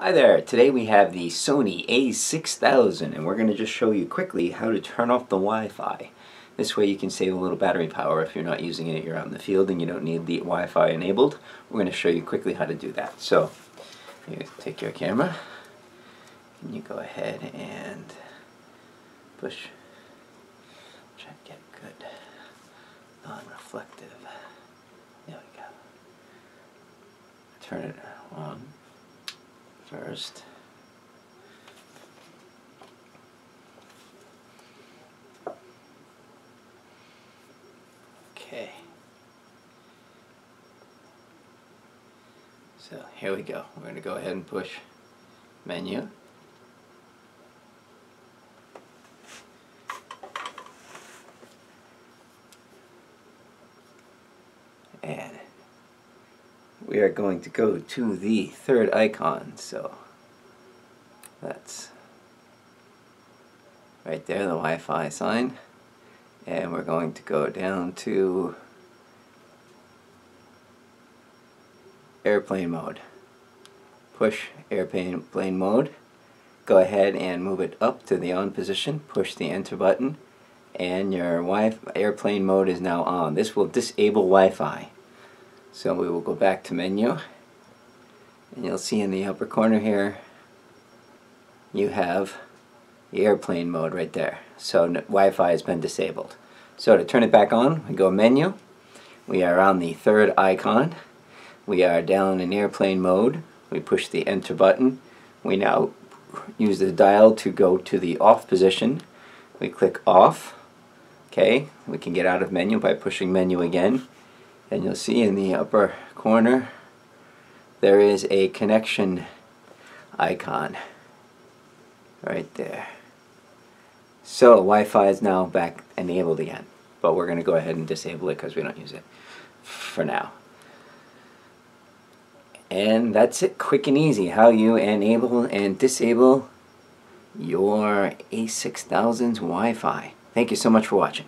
Hi there, today we have the Sony A6000 and we're going to just show you quickly how to turn off the Wi-Fi. This way you can save a little battery power if you're not using it, you're out in the field and you don't need the Wi-Fi enabled. We're going to show you quickly how to do that. So, you take your camera and you go ahead and push. Try to get good, non-reflective. There we go. Turn it on. First, okay, so here we go, we're going to go ahead and push menu, and we are going to go to the third icon, so that's right there, the Wi-Fi sign, and we're going to go down to airplane mode. Push airplane mode, go ahead and move it up to the on position, push the enter button, and your airplane mode is now on. This will disable Wi-Fi. So we will go back to menu, and you'll see in the upper corner here you have the airplane mode right there. So Wi-Fi has been disabled. So to turn it back on, we go menu, we are on the third icon, we are down in airplane mode, we push the enter button, we now use the dial to go to the off position, we click off. Okay, we can get out of menu by pushing menu again. And you'll see in the upper corner there is a connection icon right there. So Wi-Fi is now back enabled again, but we're going to go ahead and disable it because we don't use it for now. And that's it, quick and easy, how you enable and disable your A6000's Wi-Fi. Thank you so much for watching.